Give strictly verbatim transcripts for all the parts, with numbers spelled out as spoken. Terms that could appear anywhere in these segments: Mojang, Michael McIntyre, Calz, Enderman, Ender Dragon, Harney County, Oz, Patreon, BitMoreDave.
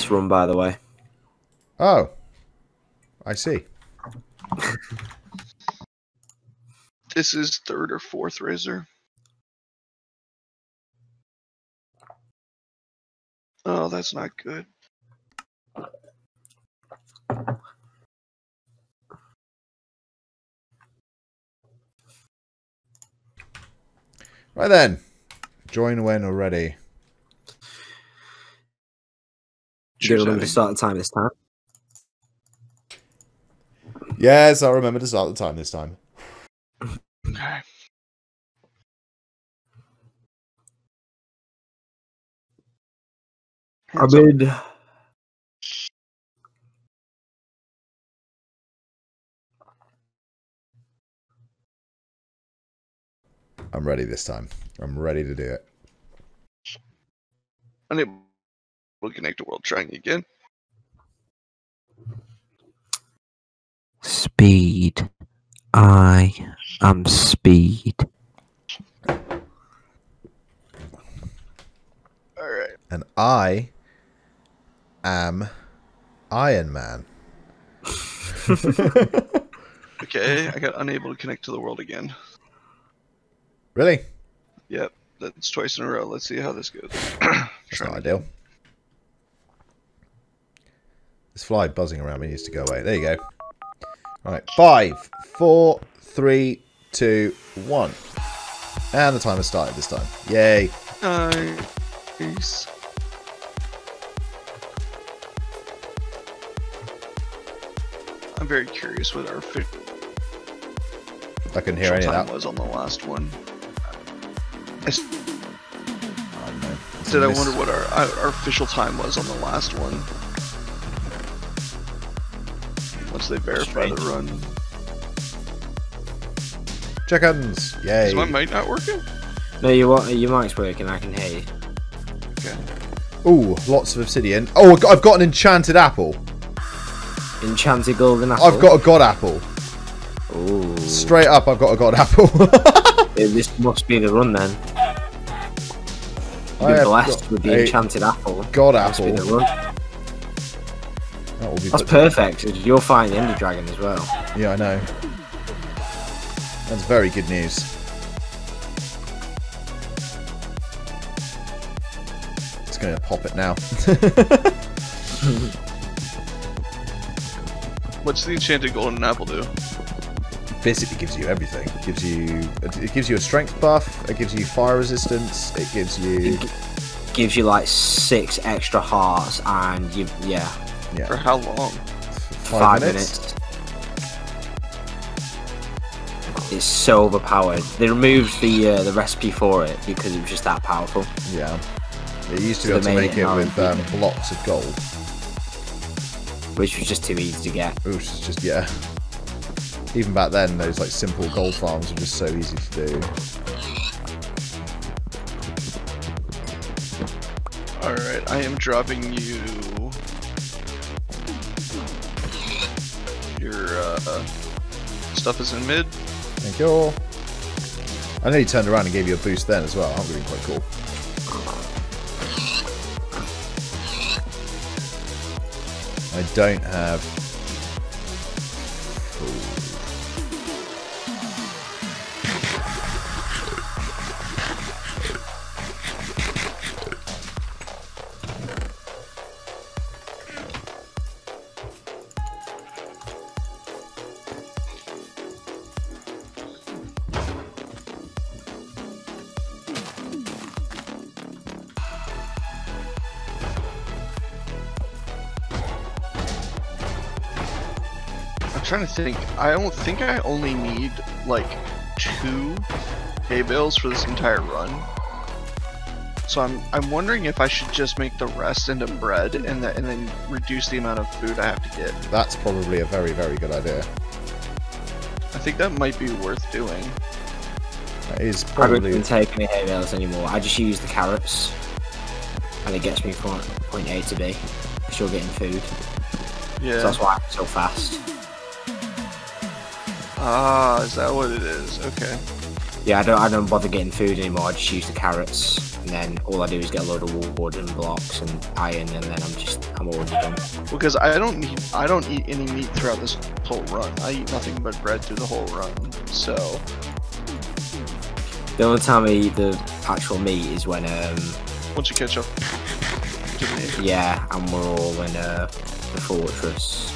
last run, by the way. Oh. I see. This is third or fourth razor. Oh, that's not good. Right then. Join when you're ready. Do you remember to start the time this time? Yes, I remember to start the time this time. Okay. I mean, I'm ready this time. I'm ready to do it. Unable to connect to world trying again. Speed. I am speed. All right. And I am Iron Man. Okay, I got unable to connect to the world again. Really? Yep, that's twice in a row. Let's see how this goes. That's not ideal. This fly buzzing around me needs to go away. There you go. All right, five, four, three, two, one. And the timer started this time. Yay. Nice. I'm very curious what our fifth I couldn't hear any of that was on the last one. I oh, no. Said I wonder what our, our official time was on the last one. Once they verify the run. Chickens! Yay! Is my mic not working? No, your, your mic's working, I can hear you. Okay. Ooh, lots of obsidian. Oh, I've got an enchanted apple. Enchanted golden apple? I've got a god apple. Ooh. Straight up, I've got a god apple. This must be the run then. You're blessed with the enchanted apple. God apple. Must be the run. That will be That's perfect. Down. You'll find the Ender Dragon as well. Yeah, I know. That's very good news. It's going to pop it now. What's the enchanted golden apple do? Basically gives you everything. It gives you it gives you a strength buff, it gives you fire resistance, it gives you it gives you like six extra hearts and you yeah. yeah. For how long? Five, Five minutes. minutes. It's so overpowered. They removed the uh, the recipe for it because it was just that powerful. Yeah. It used to so be able to make it, it with um, blocks of gold. Which was just too easy to get. Ooh, it's just yeah. Even back then, those like simple gold farms were just so easy to do. All right, I am dropping you your uh, stuff is in mid. Thank you all. I know you turned around and gave you a boost then as well. That would be quite cool. I don't have. Trying to think. I don't think I only need like two hay bales for this entire run. So I'm I'm wondering if I should just make the rest into bread and the, and then reduce the amount of food I have to get. That's probably a very very good idea. I think that might be worth doing. That is probably. I wouldn't take any hay bales anymore. I just use the carrots, and it gets me from point A to B. I'm still getting food. Yeah. So that's why I'm so fast. Ah, is that what it is? Okay. Yeah, I don't. I don't bother getting food anymore. I just use the carrots. and then all I do is get a load of wood and blocks and iron, and then I'm just I'm already done. Because I don't need I don't eat any meat throughout this whole run. I eat nothing but bread through the whole run. So the only time I eat the actual meat is when um once you catch up. Yeah, and we're all in uh, the fortress.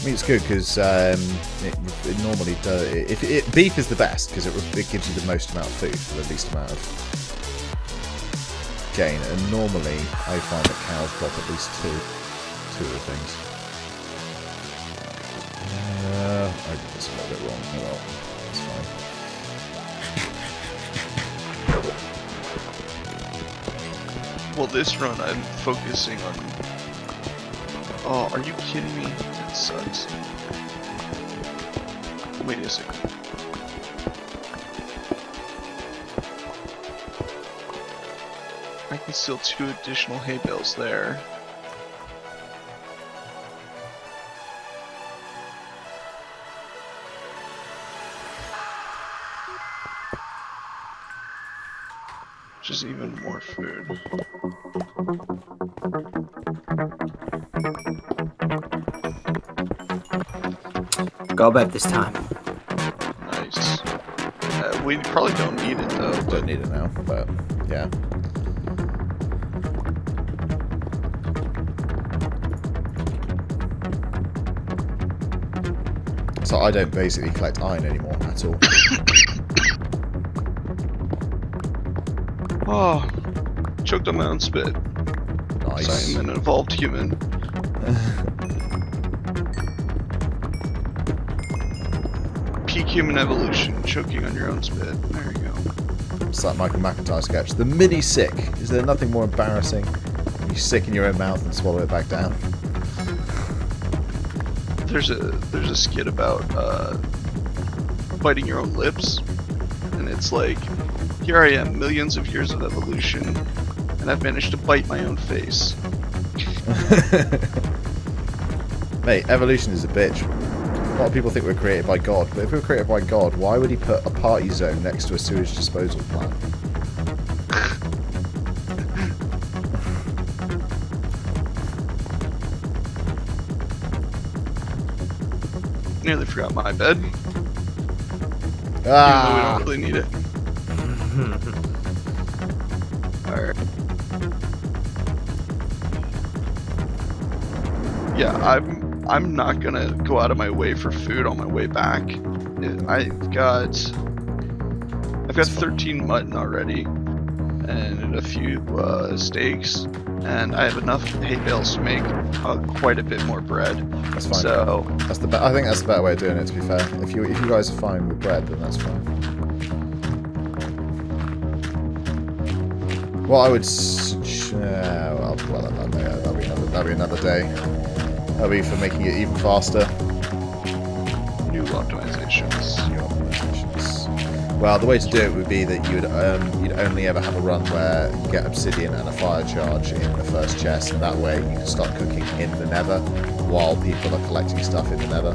I mean, it's good because um, it, it normally does. If it, it, beef is the best because it, it gives you the most amount of food for the least amount of gain. And normally, I find that cows drop at least two, two of the things. Uh, I did this a little bit wrong. Oh well, that's fine. Well, this run I'm focusing on. Oh, are you kidding me? Sucks. Wait a second. I can steal two additional hay bales there. Which is even more food. Go to bed this time. Nice. Uh, we probably don't need it though. But... Don't need it now, but yeah. So I don't basically collect iron anymore at all. Oh, choked on my own spit. Nice. So I'm an evolved human. Human evolution, choking on your own spit. There you go. It's like Michael McIntyre sketch. The mini sick. Is there nothing more embarrassing than you sick in your own mouth and swallow it back down? There's a there's a skit about uh, biting your own lips, and it's like, here I am, millions of years of evolution, and I've managed to bite my own face. Mate, evolution is a bitch. A lot of people think we're created by God, but if we were created by God, why would he put a party zone next to a sewage disposal plant? Nearly forgot my bed. Ah. Even though we don't really need it. Alright. Yeah, I'm... I'm not gonna go out of my way for food on my way back. I've got I've got thirteen mutton already, and a few uh, steaks, and I have enough hay bales to make uh, quite a bit more bread. That's fine. So that's the I think that's the better way of doing it. To be fair, if you if you guys are fine with bread, then that's fine. Well, I would. Uh, well, well that'll, that'll be another, that'll be another day. That'll be for making it even faster. New optimizations. New optimizations. Well, the way to do it would be that you'd um, you'd only ever have a run where you get obsidian and a fire charge in the first chest, and that way you can start cooking in the Nether while people are collecting stuff in the Nether.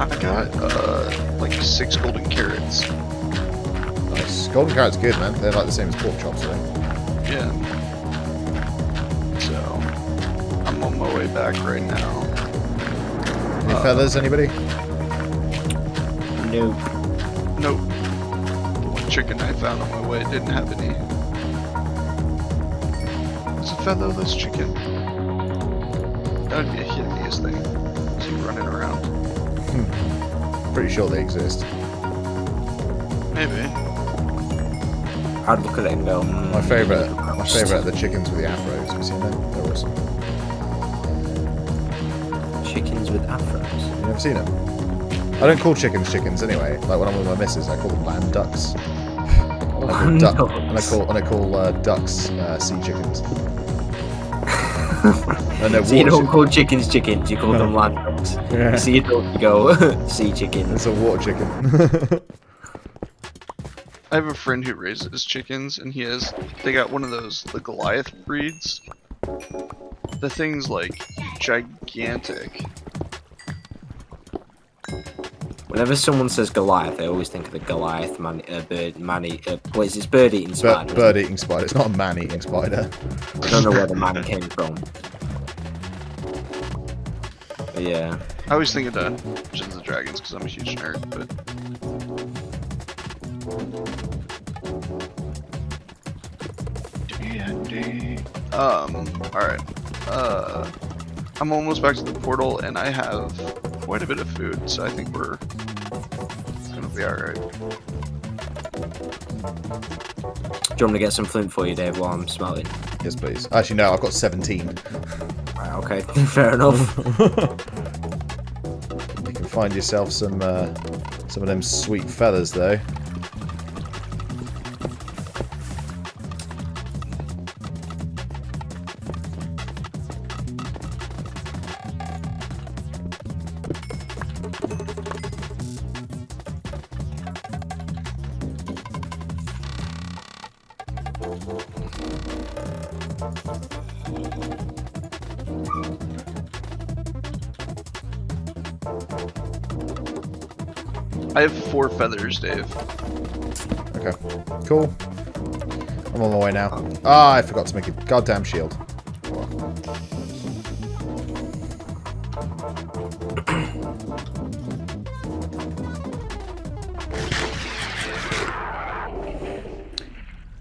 I got uh, like six golden carrots. Nice. Golden carrots, good man. They're like the same as pork chops, I think. Yeah. On my way back right now. Any uh, feathers, anybody? No. Nope. The one chicken I found on my way didn't have any. It's a featherless chicken. That would be a hideous thing. So you're running around. Hmm. Pretty sure they exist. Maybe. I'd look at it and go. My favourite, my favourite are the chickens with the afros. Have you seen them? They're awesome. Chickens with afros. You've never seen them? I don't call chickens chickens anyway. Like when I'm with my missus, I call them land ducks. Land ducks. And I call and I call uh, ducks uh, sea chickens. no, so you don't chicken. call chickens chickens. You call no. them land ducks. Yeah. So you don't go sea chicken. It's a water chicken. I have a friend who raises chickens, and he has. They got one of those the Goliath breeds. The thing's like gigantic. Whenever someone says Goliath, I always think of the Goliath man, uh, bird, man, uh, what is it? Bird-eating spider. Bird-eating spider. It's not a man-eating spider. I don't know where the man came from. But yeah. I always think of the Dungeons and Dragons because I'm a huge nerd. But D and D. Um. All right. Uh. I'm almost back to the portal, and I have quite a bit of food, so I think we're gonna be alright. Do you want me to get some flint for you, Dave, while I'm smelting? Yes, please. Actually, no, I've got seventeen. Right, okay, fair enough. You can find yourself some uh, some of them sweet feathers, though. I have four feathers, Dave. Okay, cool. I'm on my way now. Ah, oh, I forgot to make a goddamn shield.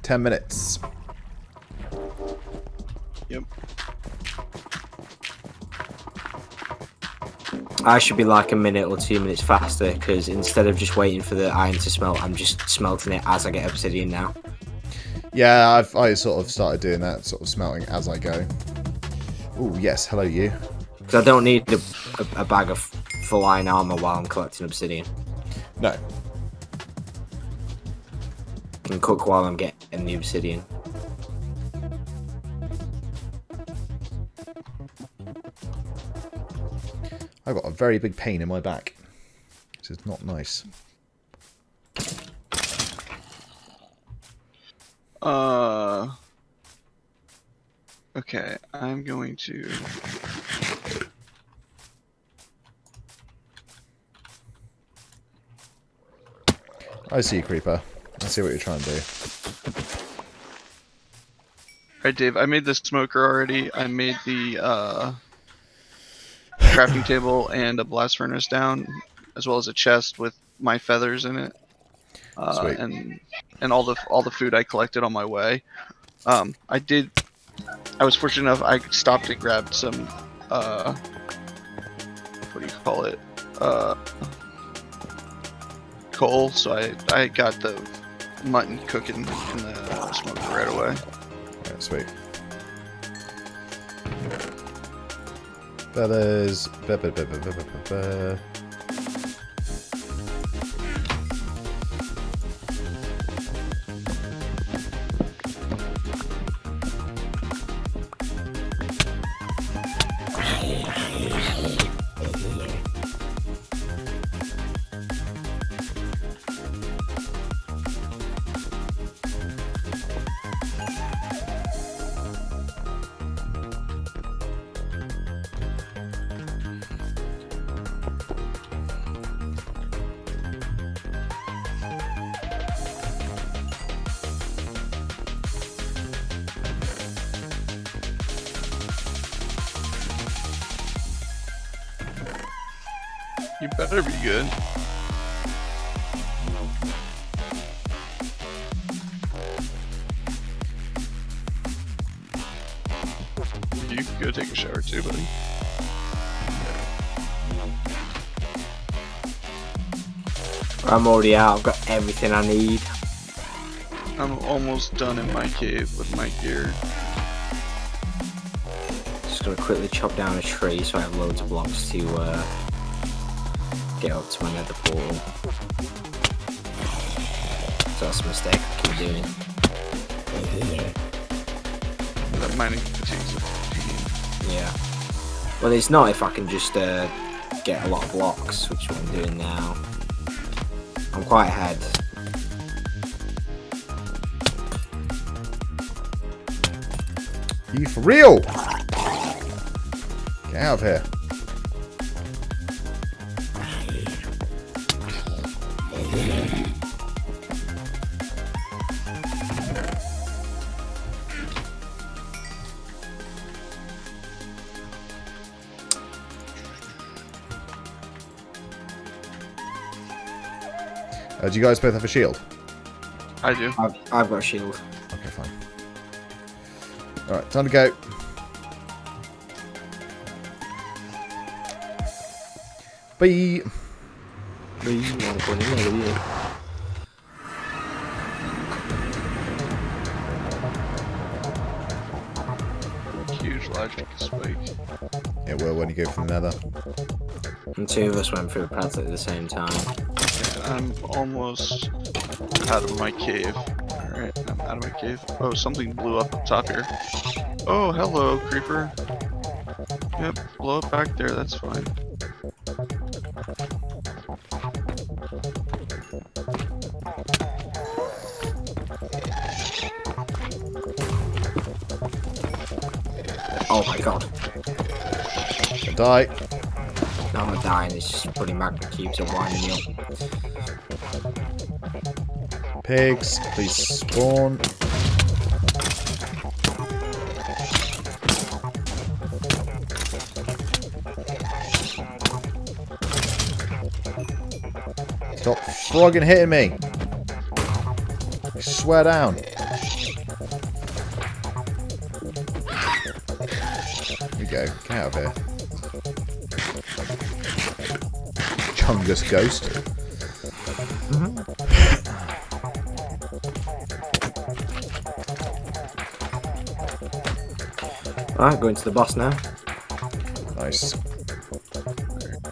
Ten minutes. Yep. I should be like a minute or two minutes faster, because instead of just waiting for the iron to smelt, I'm just smelting it as I get obsidian now. Yeah, I've, I sort of started doing that, sort of smelting as I go. Oh yes, hello you. Because I don't need a, a, a bag of full iron armor while I'm collecting obsidian. No. I can cook while I'm getting the obsidian. I've got a very big pain in my back. This is not nice. Uh. Okay, I'm going to. I see you, Creeper. I see what you're trying to do. Alright, Dave, I made the smoker already. I made the, uh. crafting table and a blast furnace down, as well as a chest with my feathers in it, uh, Sweet. and and all the all the food I collected on my way. Um, I did. I was fortunate enough. I stopped and grabbed some. Uh, what do you call it? Uh, coal. So I I got the mutton cooking in the smoker right away. Yeah, sweet. Feathers. Ba -ba -ba -ba -ba -ba -ba. You better be good. You can go take a shower too, buddy. I'm already out. I've got everything I need. I'm almost done in my cave with my gear. Just gonna quickly chop down a tree so I have loads of blocks to, uh... get up to another portal. So that's a mistake I keep doing. That mining fatigues it. Yeah. Well, it's not if I can just uh, get a lot of blocks, which is what I'm doing now. I'm quite ahead. You for real? Get out of here. Uh, do you guys both have a shield? I do. I've, I've got a shield. Okay, fine. Alright, time to go. Bye. Bye. Huge logic is weak. It will when you go from nether. And two of us went through paths at the same time. Yeah, I'm almost out of my cave. Alright, I'm out of my cave. Oh, something blew up up top here. Oh, hello, creeper. Yep, blow it back there, that's fine. Oh my god. I die. No, I'm not dying, it's just putting magma cubes and winding me up. Pigs, please spawn. Stop flogging hitting me. I swear down. Go. Get out of here. Chungus ghost. Mm-hmm. Alright, going to the boss now. Nice.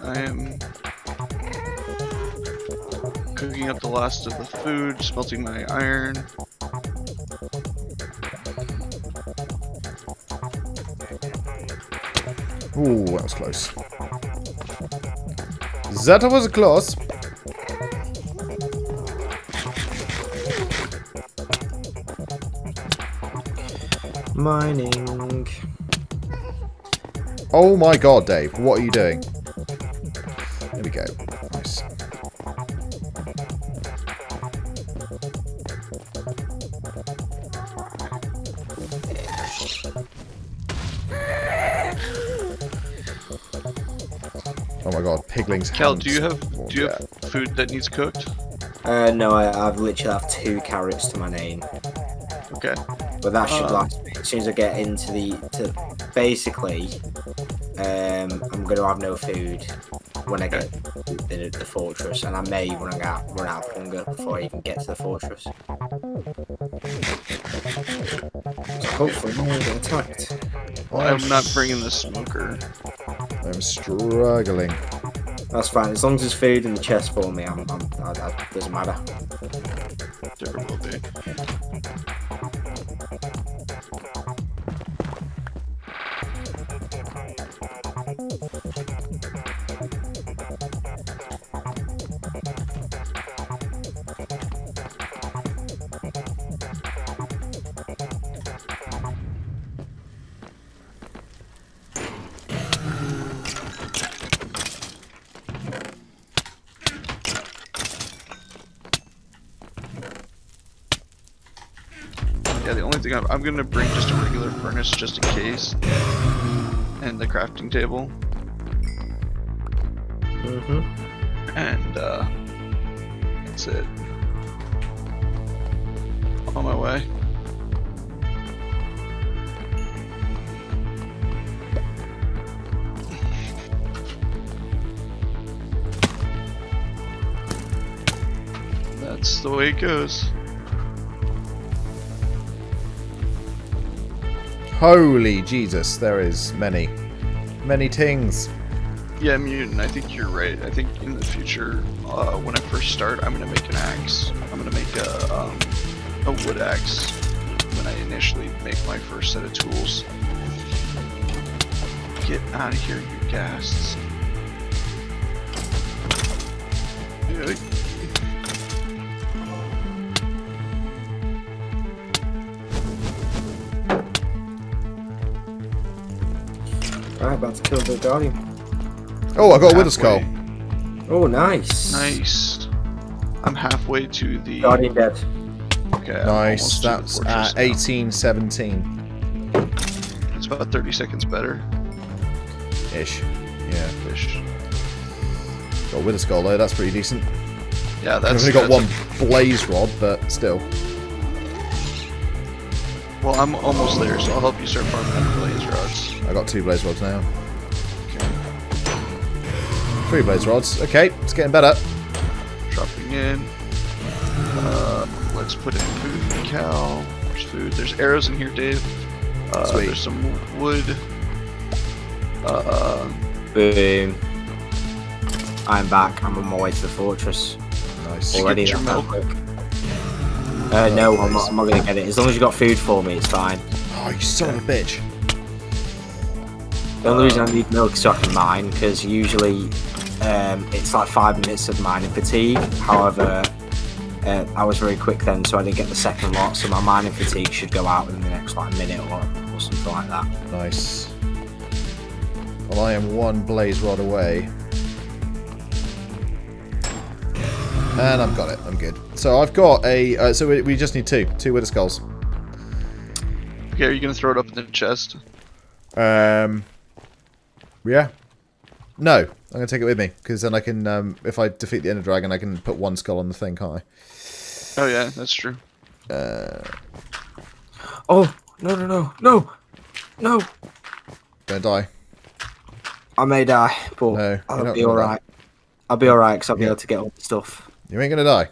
I am cooking up the last of the food, smelting my iron. Ooh, that was close. That was close. Mining. Oh my god, Dave, what are you doing? There we go. Nice. Oh my god, piglings. Kel, do you have do you have food that needs cooked? Uh, no, I, I've literally have two carrots to my name. Okay. But that should uh, last me. As soon as I get into the, to basically, um, I'm gonna have no food when I okay. get the, the fortress, and I may run out run out of hunger before I even get to the fortress. So hopefully, no one will get attacked. Well, I'm not bringing the smoker. I'm struggling. That's fine. As long as there's food in the chest for me, I'm. I'm I, that doesn't matter. There will be. Yeah, the only thing I'm, I'm gonna bring just a regular furnace just in case, and the crafting table. Mm-hmm. And uh, that's it. I'm on my way. That's the way it goes. Holy Jesus, there is many, many things. Yeah, Mutant, I think you're right. I think in the future, uh, when I first start, I'm going to make an axe. I'm going to make a, um, a wood axe when I initially make my first set of tools. Get out of here, you ghasts. I'm about to kill the guardian. Oh, I got a wither skull. Oh, nice. Nice. I'm halfway to the guardian dead. Okay. Nice. That's at eighteen seventeen. That's about thirty seconds better. Ish. Yeah. Ish. Got a wither skull though. That's pretty decent. Yeah, that's... I've only got one a... blaze rod, but still. Well, I'm almost there, so I'll help you start farming up blaze rods. I got two blaze rods now. Okay. Three blaze rods. Okay, it's getting better. Dropping in. Uh, let's put in food. Cow. There's food. There's arrows in here, Dave. Uh, Sweet. There's some wood. Uh, Boom. I'm back. I'm on my way to the fortress. Nice. Already that quick. Uh, no, I'm not, I'm not going to get it. As long as you got food for me, it's fine. Oh, you son of a bitch. The only reason I need milk is so I can mine, because usually um, it's like five minutes of mining fatigue. However, uh, I was very quick then, so I didn't get the second lot, so my mining fatigue should go out in the next like minute or, or something like that. Nice. Well, I am one blaze rod away. And I've got it. I'm good. So I've got a... Uh, so we, we just need two. Two Wither Skulls. Okay, are you going to throw it up in the chest? Um... Yeah. No. I'm going to take it with me. Because then I can... Um, if I defeat the Ender Dragon, I can put one skull on the thing, can't I? Oh, yeah. That's true. Uh... Oh! No, no, no. No! No! Don't die. I may die, but no, I'll be alright. I'll be alright, because I'll be yeah. able to get all the stuff. You ain't gonna die.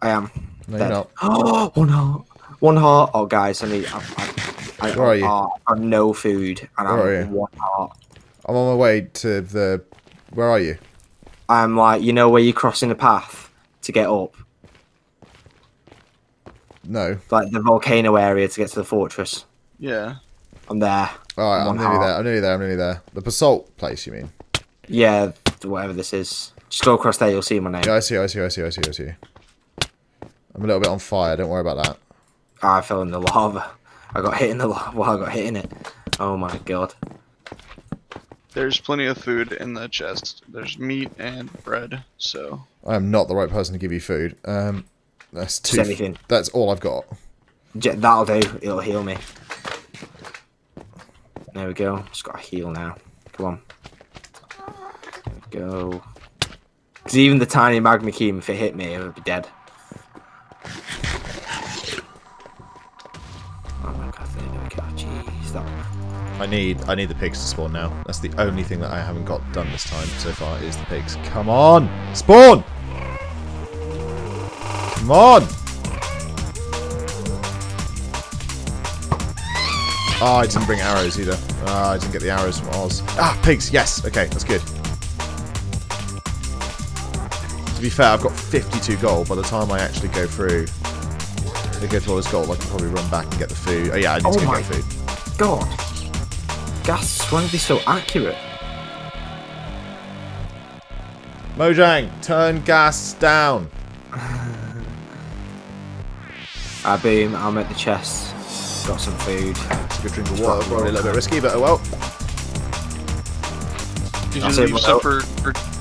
I am. No, dead. You're not. Oh, one heart. One heart. Oh, guys, I need. I, I, I, Where are you? I have no food, and I'm one heart. I'm on my way to the. Where are you? I'm like, you know, where you're crossing the path to get up. No. Like the volcano area to get to the fortress. Yeah. I'm there. All right, I'm nearly there. I'm nearly there. I'm nearly there. The basalt place, you mean? Yeah, whatever this is. Just go across there, you'll see my name. Yeah, I see, I see, I see, I see, I see. I'm a little bit on fire, don't worry about that. I fell in the lava. I got hit in the lava. Well, I got hit in it. Oh my god. There's plenty of food in the chest. There's meat and bread, so... I am not the right person to give you food. Um, that's too... Just anything. That's all I've got. Yeah, that'll do. It'll heal me. There we go. Just gotta heal now. Come on. There we go. Because even the tiny magma cube, if it hit me, it would be dead. Oh my god, there we go. Jeez, that one. I need, I need the pigs to spawn now. That's the only thing that I haven't got done this time so far is the pigs. Come on! Spawn! Come on! Oh, I didn't bring arrows either. Oh, I didn't get the arrows from Oz. Ah, pigs! Yes! Okay, that's good. To be fair, I've got fifty-two gold. By the time I actually go through, I go through all this gold, I can probably run back and get the food. Oh yeah, I need oh to go get food. God, Gas, why are they so accurate? Mojang, turn gas down. I boom. I'm at the chest. Got some food. It's a good drink of water. Probably a little bit risky, but oh well. Did That's you leave supper?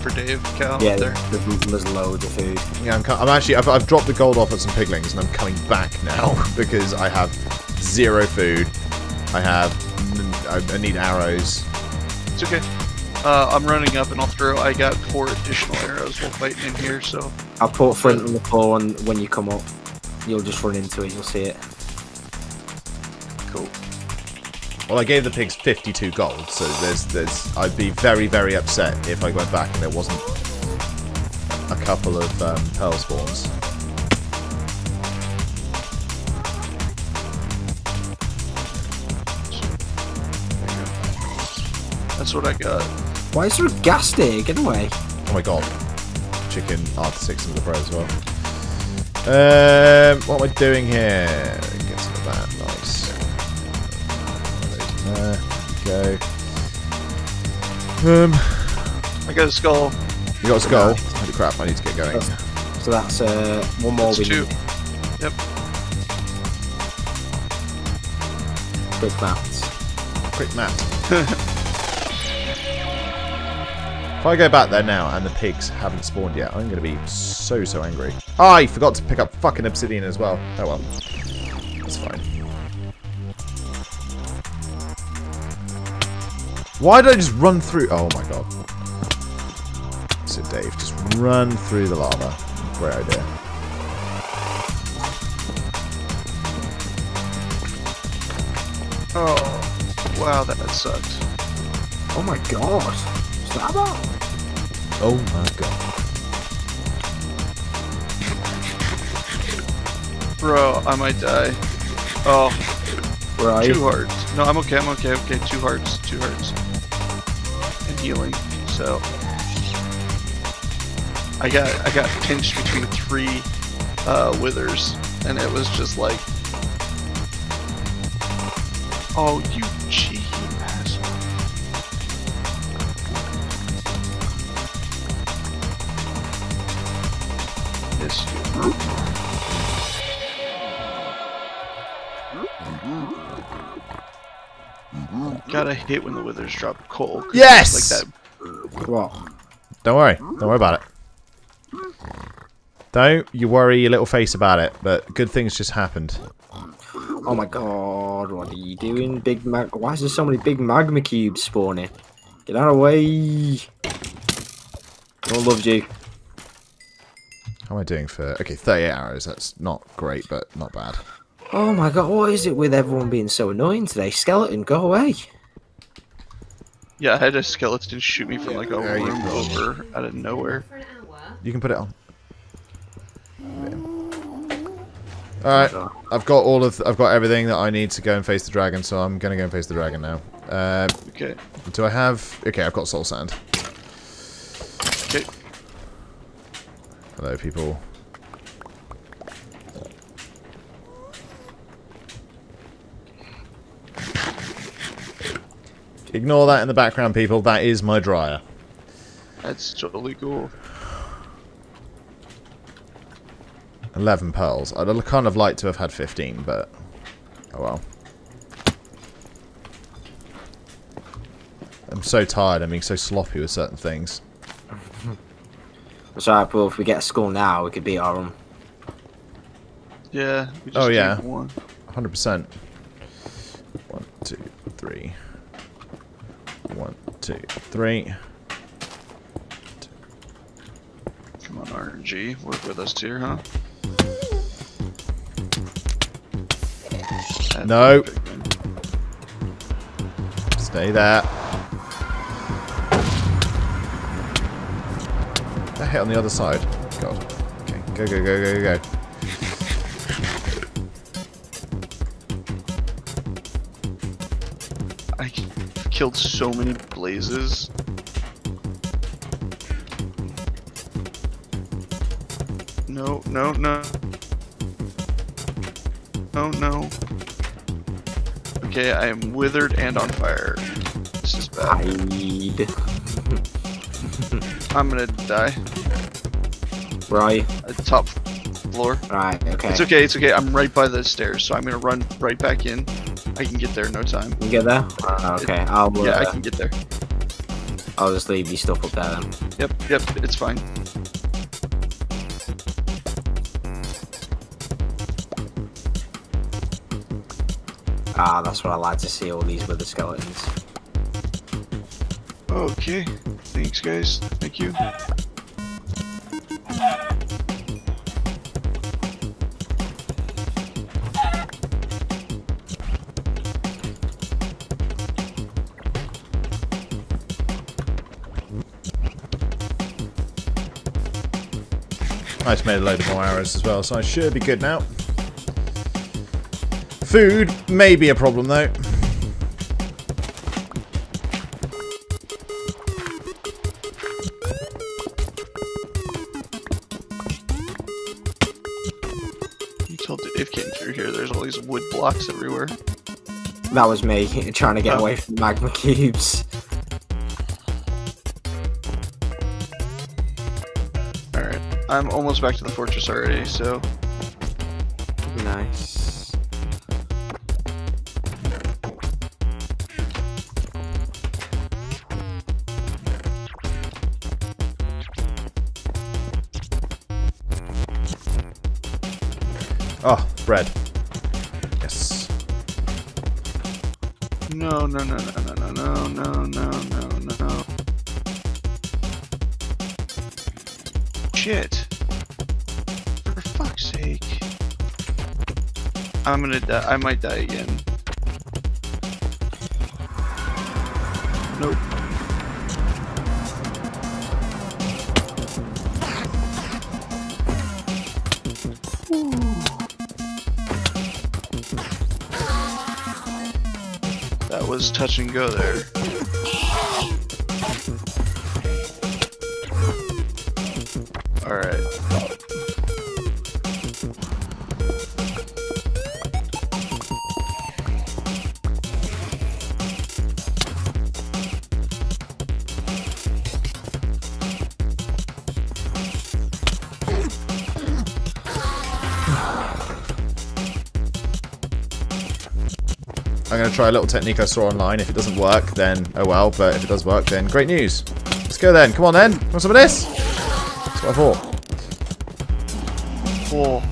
For Dave, Cal, yeah, there. There's loads of food. Yeah, I'm, I'm actually, I've, I've dropped the gold off at some piglings, and I'm coming back now because I have zero food. I have, I, I need arrows. It's okay. Uh, I'm running up, and I'll throw. I got four additional arrows while fighting in here, so. I'll put flint on the floor, and when you come up, you'll just run into it. You'll see it. Cool. Well, I gave the pigs fifty-two gold, so there's, there's. I'd be very, very upset if I went back and there wasn't a couple of um, pearl spawns. That's what I got. Why is there a gas there? Get away! Oh my god! Chicken R six and the pro as well. Um, what am I doing here? Get some of that. Nice. There we go. Um, I got a skull. You got a skull? Holy crap, I need to get going. Oh. So that's uh, one more. That's two. Need. Yep. Quick math. Quick math. If I go back there now and the pigs haven't spawned yet, I'm going to be so, so angry. Oh, I forgot to pick up fucking obsidian as well. Oh well. That's fine. Why did I just run through? Oh my god. So Dave, just run through the lava. swear I did. Oh, wow, that, that sucks. Oh my god. Stop up. Oh my god. Bro, I might die. Oh. Where are you? Two hearts. No, I'm okay, I'm okay, okay. Two hearts, two hearts. And healing, so. I got I got pinched between three uh, withers, and it was just like, oh, you cheeky asshole! Miss you. Gotta hate when the withers drop coal. Yes. Like that. Well, don't worry. Don't worry about it. Don't you worry your little face about it, but good things just happened. Oh my god, what are you doing, Big Mag? Why is there so many big magma cubes spawning? Get out of the way! God loves you. How am I doing for... Okay, thirty-eight hours, that's not great, but not bad. Oh my god, what is it with everyone being so annoying today? Skeleton, go away! Yeah, I had a skeleton shoot me from like a room over out of nowhere. You can put it on. Alright, I've got all of, I've got everything that I need to go and face the dragon, so I'm gonna go and face the dragon now. Uh, okay. Do I have? Okay, I've got soul sand. Okay. Hello, people. Ignore that in the background, people. That is my dryer. That's totally cool. eleven pearls. I'd kind of like to have had fifteen, but oh well. I'm so tired. I'm being so sloppy with certain things. That's alright, Paul. If we get a skull now, we could beat our own. Yeah. We just oh yeah. One. one hundred percent. One, two, three. One, two, three. Two. Come on, R N G. Work with us here, huh? No. Stay there. That hit on the other side. God. Okay. Go, go, go, go, go, go. I killed so many blazes. No, no, no. No, no. Okay, I am withered and on fire. This is bad. I'm gonna die. Where are you? At the top floor. Alright, okay. It's okay, it's okay. I'm right by the stairs, so I'm gonna run right back in. I can get there in no time. You can get there? Uh, okay, it, I'll Yeah, there. I can get there. I'll just leave you stuff up there then. Yep, yep, it's fine. Ah, that's what I like to see, all these wither skeletons. Okay, thanks guys, thank you. I just made a load of more arrows as well, so I should be good now. Food may be a problem though. You told the if getting through here, there's all these wood blocks everywhere. That was me trying to get oh. away from magma cubes. Alright, I'm almost back to the fortress already, so. Nice. Oh, bread. Yes. No, no, no, no, no, no, no, no, no, no. Shit. I'm gonna die. I might die again. Nope. Ooh. That was touch and go there. Alright. I'm going to try a little technique I saw online. If it doesn't work, then oh well. But if it does work, then great news. Let's go then. Come on then. Want some of this? That's what I thought. Four.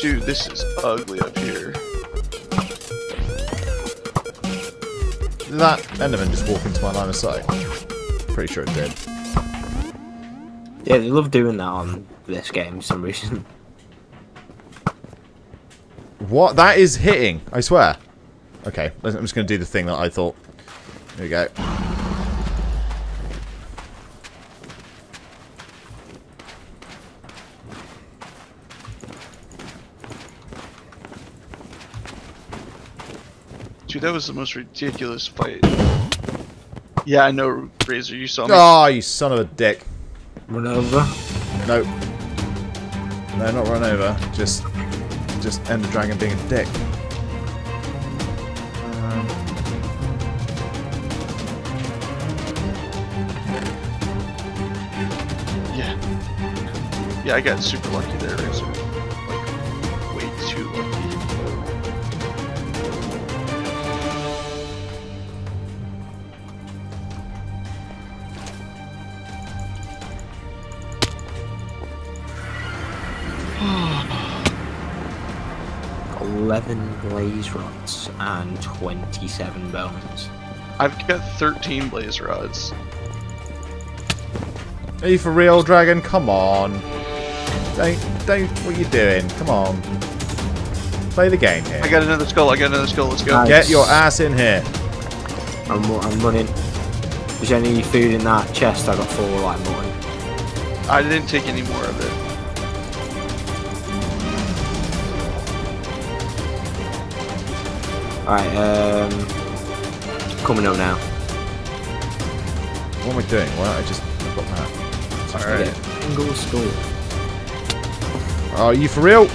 Dude, this is ugly up here. Did that Enderman just walk into my line of sight? Pretty sure it did. Yeah, they love doing that on this game for some reason. What? That is hitting, I swear. Okay, I'm just going to do the thing that I thought. There we go. Dude, that was the most ridiculous fight. Yeah, I know, Razor, you saw me. Oh, you son of a dick. Run over? Nope. No, not run over. Just just end the dragon being a dick. Um. Yeah. Yeah, I got super lucky there, Razor. Like, way too lucky. eleven blaze rods and twenty-seven bones. I've got thirteen blaze rods. Are you for real, dragon? Come on. Don't, don't, what are you doing? Come on. Play the game here. I got another skull, I got another skull, let's go. Nice. Get your ass in here. I'm, I'm running. Is there any food in that chest? I got four like mine. I didn't take any more of it. Alright, um, coming up now. What am I doing? Why don't I just I've got that? Alright. Single skull. Are you for real?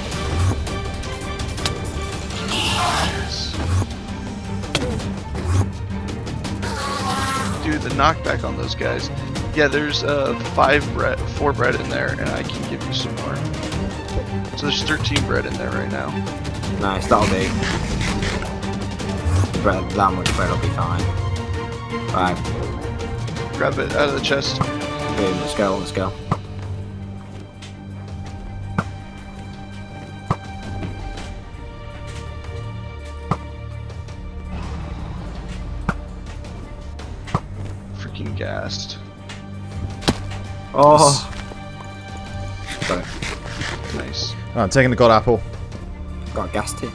Yes. Dude, the knockback on those guys. Yeah, there's uh five bread, four bread in there, and I can give you some more. So there's thirteen bread in there right now. Nice, that'll be. Bread, that much bread will be fine. Right. Grab it out of the chest. Okay, let's go, let's go. Freaking gassed. Oh! Got it. Nice. Alright, I'm taking the god apple. Got gassed here.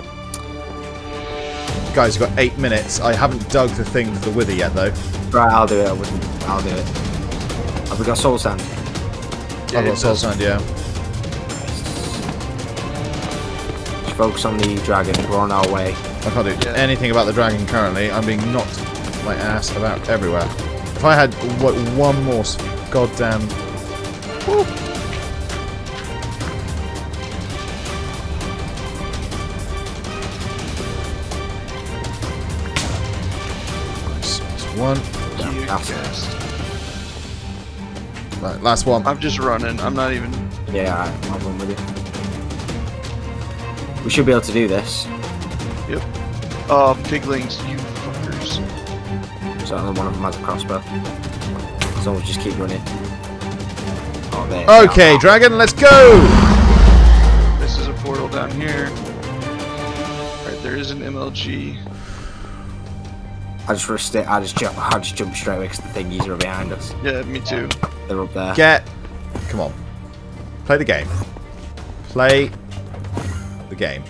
Guys, you've got eight minutes. I haven't dug the thing for the wither yet, though. Right, I'll do it. I wouldn't. I'll do it. Have we got soul sand? Yeah, I've got soul sand, yeah. Just focus on the dragon. We're on our way. I can't do yeah. anything about the dragon currently. I'm being knocked my ass about everywhere. If I had what, one more goddamn... Woo. One. Yeah, last. Right, last one. I'm just running. I'm not even. Yeah, I'll run with you. We should be able to do this. Yep. Oh, piglings, you fuckers. So another one of them has a crossbow. So we'll just keep running. Oh, there. Okay, dragon, let's go! This is a portal down here. Alright, there is an M L G. I just risked it. I just jump. I just jump straight away because the thingies are behind us. Yeah, me too. They're up there. Get. Come on. Play the game. Play the game.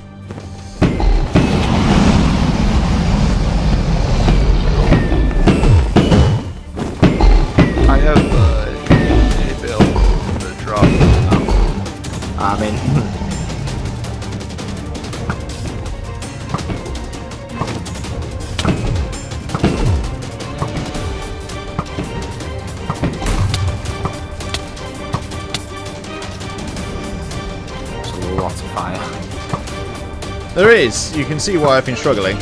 I have uh, a bill to drop. Um, I'm in. There is. You can see why I've been struggling.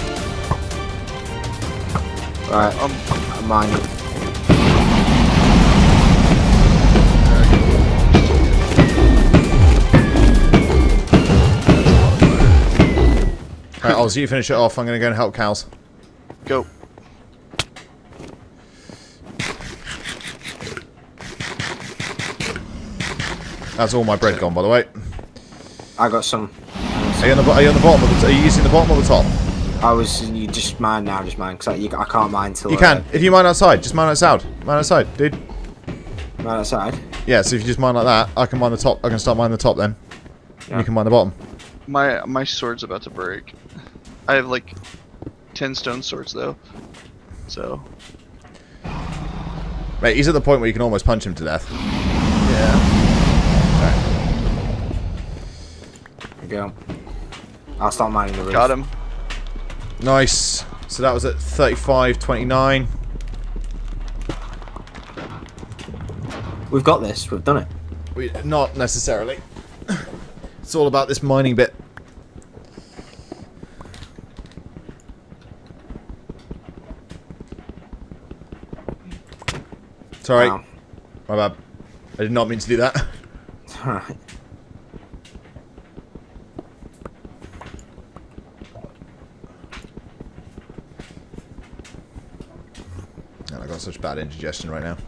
Right, I'm, I'm mine. Alright, Oz, you finish it off. I'm going to go and help cows. Go. That's all my bread gone, by the way. I got some. Are you, on the, are you on the bottom of the? Are you using the bottom or the top? I was. You just mine now, just mine. Cause I, you, I can't mine till. You can. Uh, if you mine outside, just mine outside. Mine outside, dude. Mine outside. Yeah. So if you just mine like that, I can mine the top. I can start mining the top then. Yeah. You can mine the bottom. My my sword's about to break. I have like ten stone swords though. So. Mate, he's at the point where you can almost punch him to death. Yeah. Alright. There we go. I'll start mining the roof. Got him. Nice. So that was at thirty-five twenty-nine. We've got this. We've done it. We, not necessarily. It's all about this mining bit. Sorry. Wow. My bad. I did not mean to do that. It's alright. Such bad indigestion right now.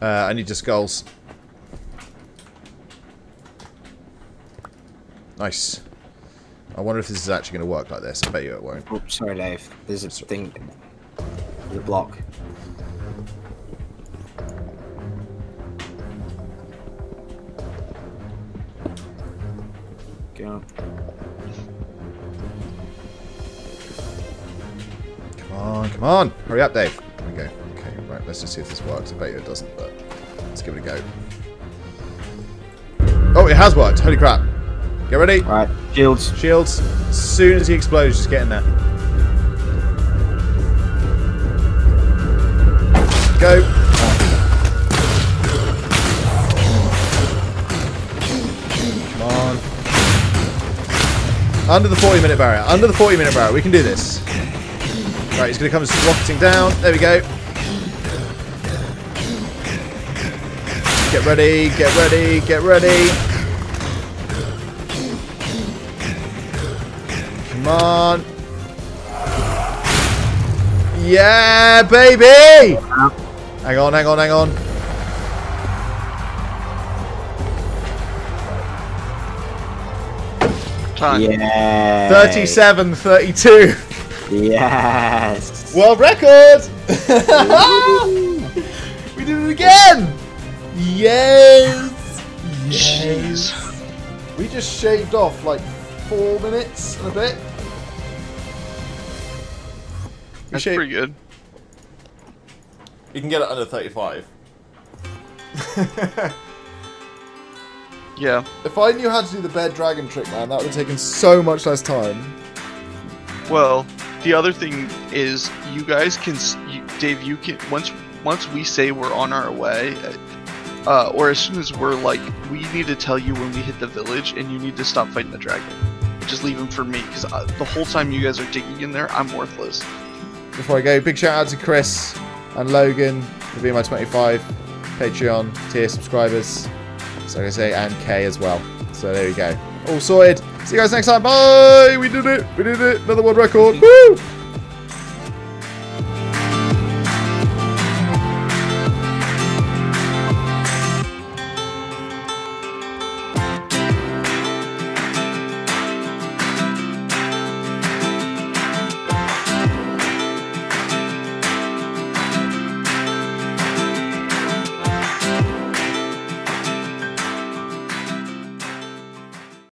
uh, I need your skulls. Nice. I wonder if this is actually going to work like this. I bet you it won't. Oh, sorry, Dave. There's a thing. There's a block. Come on, come on! Hurry up, Dave. There we go. Okay, right, let's just see if this works. I bet you it doesn't, but let's give it a go. Oh, it has worked! Holy crap! Get ready! All right, shields. Shields. As soon as he explodes, just get in there. Go! Under the forty minute barrier. Under the forty minute barrier. We can do this. Right, he's going to come rocketing down. There we go. Get ready. Get ready. Get ready. Come on. Yeah, baby! Hang on, hang on, hang on. Time. Yeah. thirty-seven thirty-two. Yes. World record. We did it again. Yes. Yes. Jeez. We just shaved off like four minutes and a bit. We That's pretty good. You can get it under thirty-five. Yeah. If I knew how to do the bear dragon trick, man, that would have taken so much less time. Well, the other thing is, you guys can, you, Dave. You can once once we say we're on our way, uh, or as soon as we're like, we need to tell you when we hit the village, and you need to stop fighting the dragon. Just leave him for me, because the whole time you guys are digging in there, I'm worthless. Before I go, big shout out to Chris and Logan for being my twenty-five Patreon tier subscribers. So I'm going to say and K as well. So there we go. All sorted. See you guys next time. Bye. We did it. We did it. Another world record. Woo.